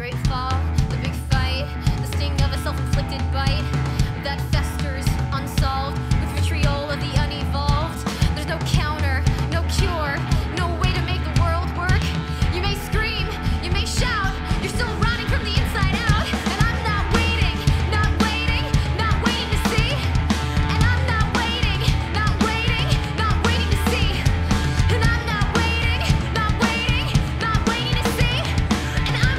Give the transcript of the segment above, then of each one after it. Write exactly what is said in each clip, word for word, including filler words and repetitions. great fall, the big fight, the sting of a self-inflicted bite that festers unsolved with vitriol of the unevolved. There's no counter, no cure, no way to make the world work. You may scream, you may shout, you're still rotting from the inside out. And I'm not waiting, not waiting, not waiting to see. And I'm not waiting, not waiting, not waiting to see. And I'm not waiting, not waiting, not waiting to see. And I'm not waiting.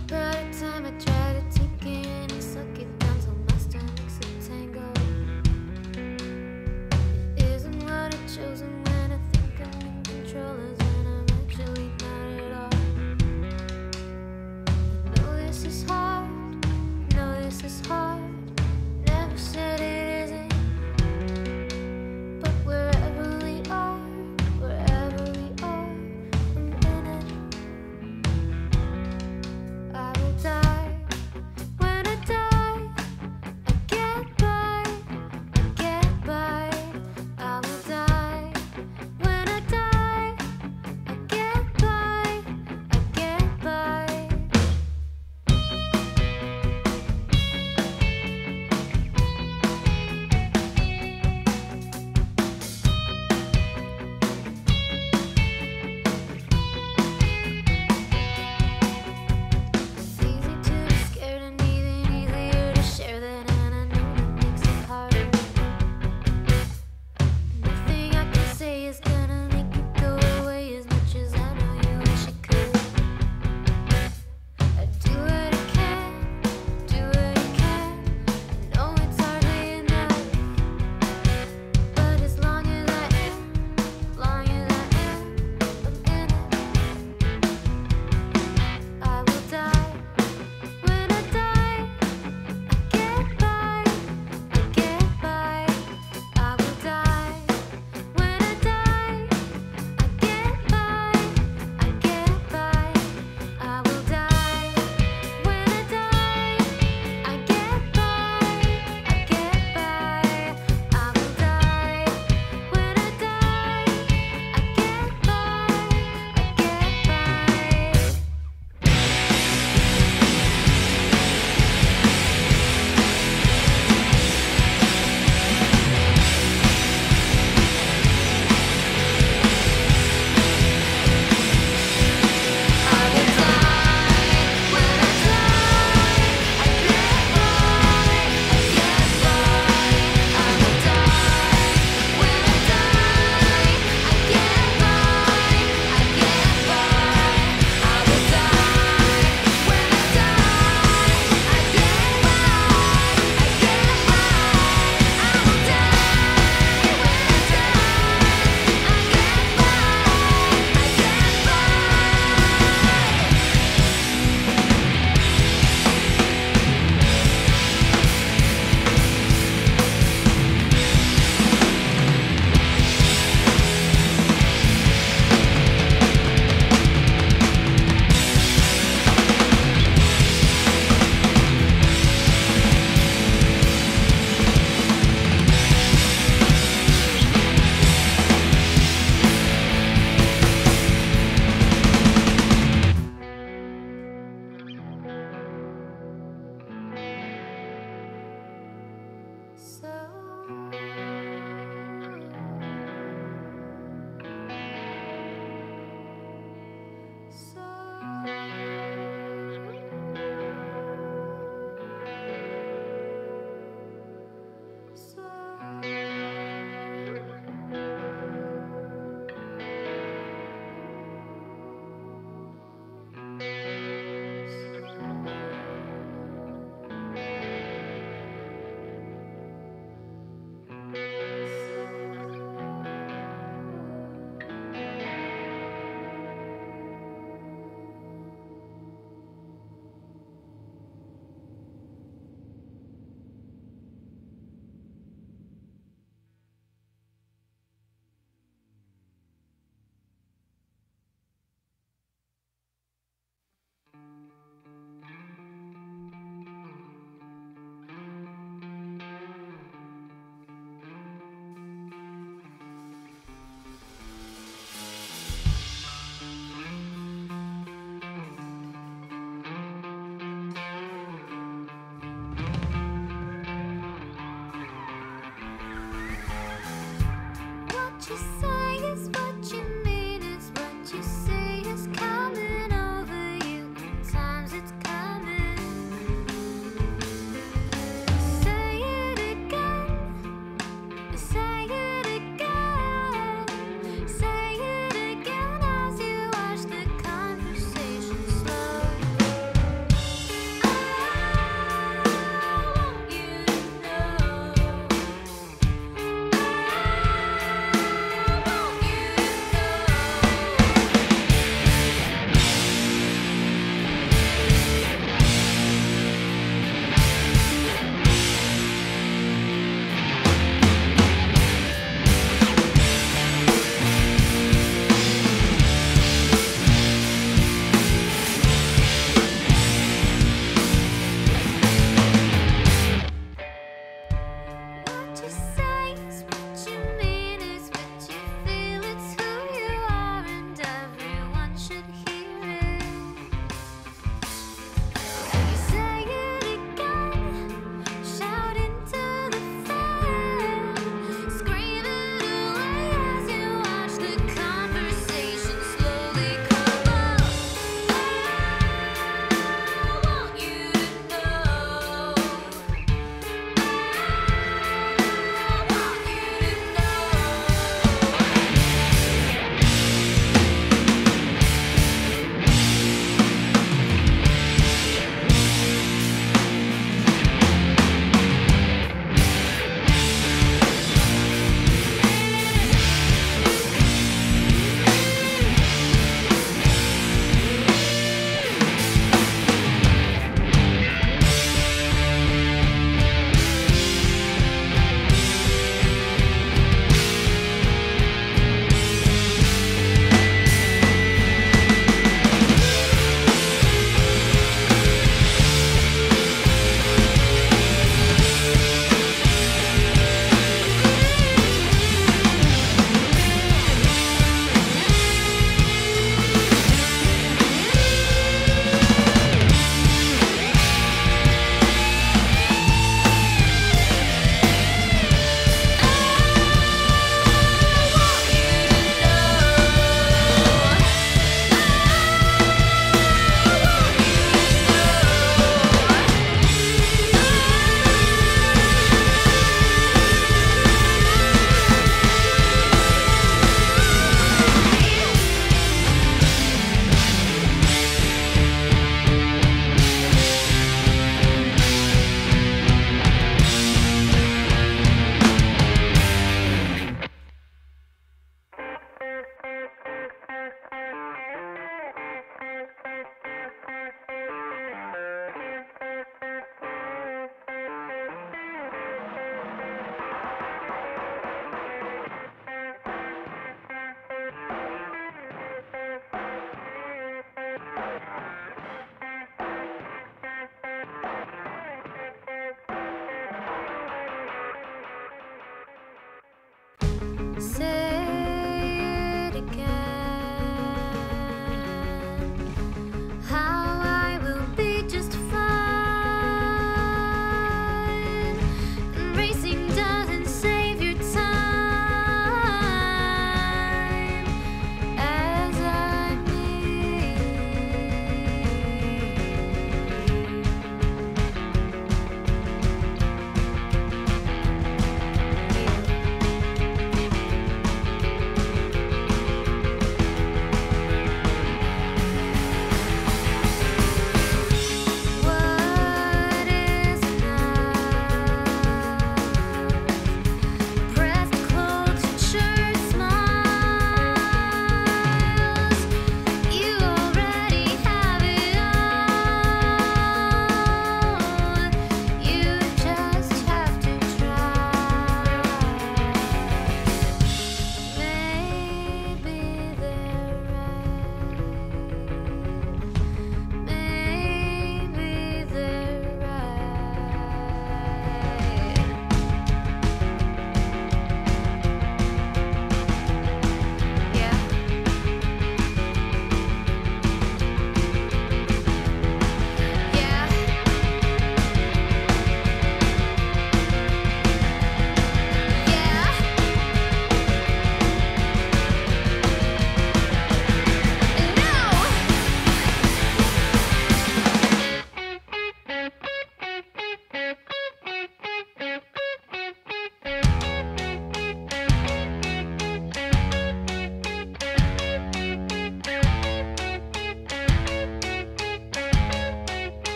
step out of time, I try to take it in and suck it down till my stomach's a tango. It isn't what I've chosen when I think I'm in control, is when I'm actually not at all. I know this is hard, I know this is hard, never said it. Die.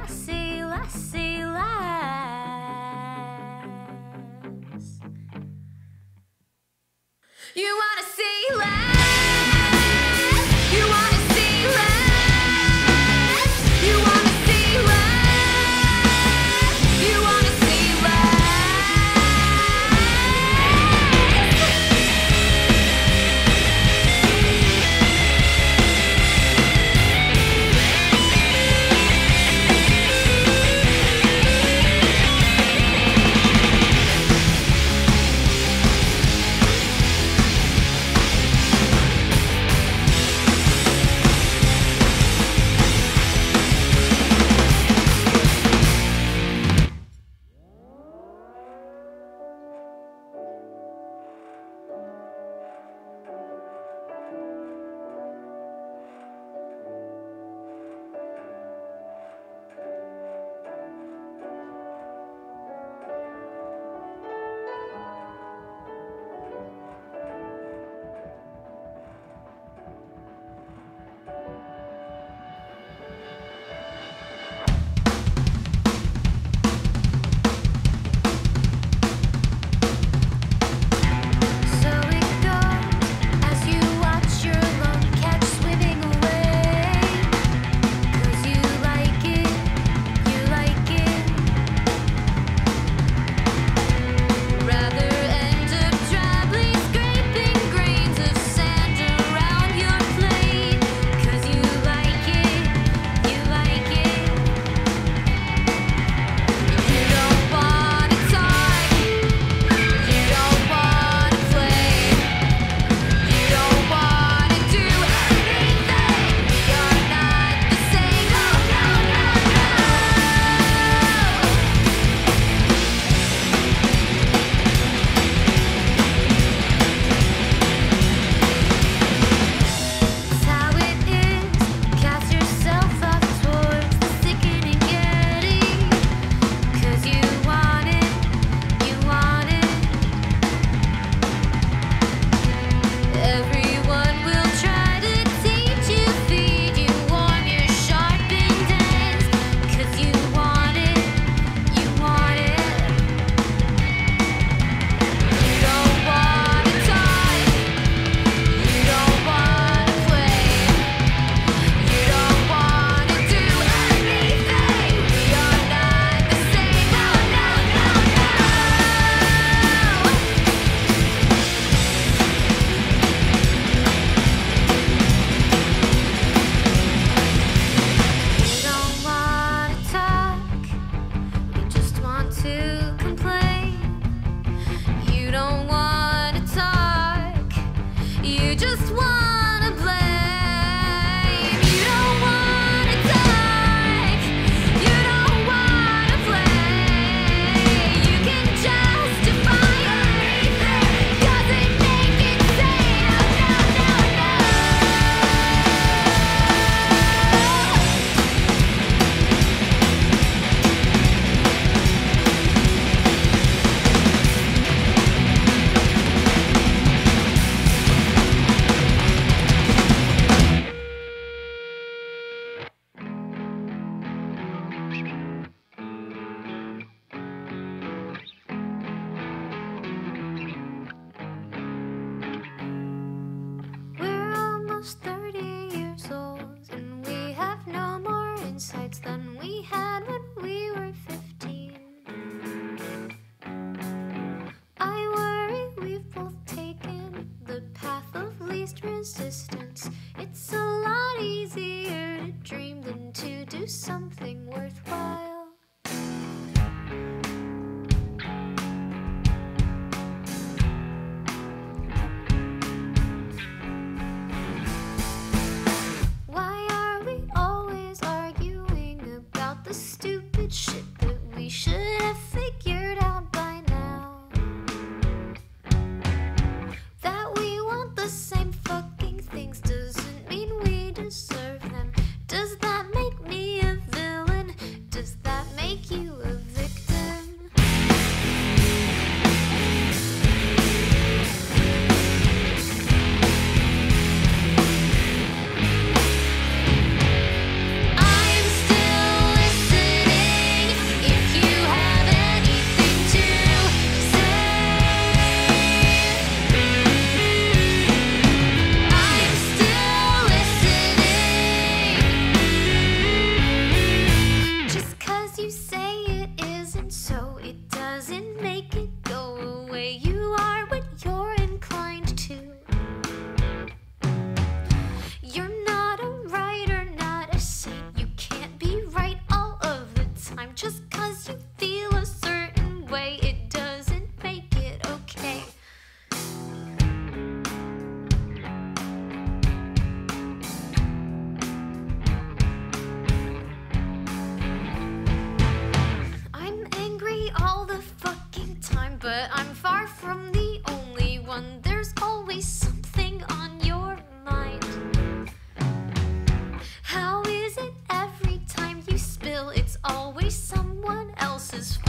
lassie, lassie, lass. You wanna see lass, you wanna see lass, you wanna see lass, you wanna see resistance. It's a lot easier to dream than to do something worthwhile. Same fucking thing. you say it isn't so, it doesn't make it go away. You are what you're inclined to. You're not a writer, not a saint. You can't be right all of the time. Just cause you feel a certain way, it doesn't make it okay. But I'm far from the only one. There's always something on your mind. How is it every time you spill, it's always someone else's fault?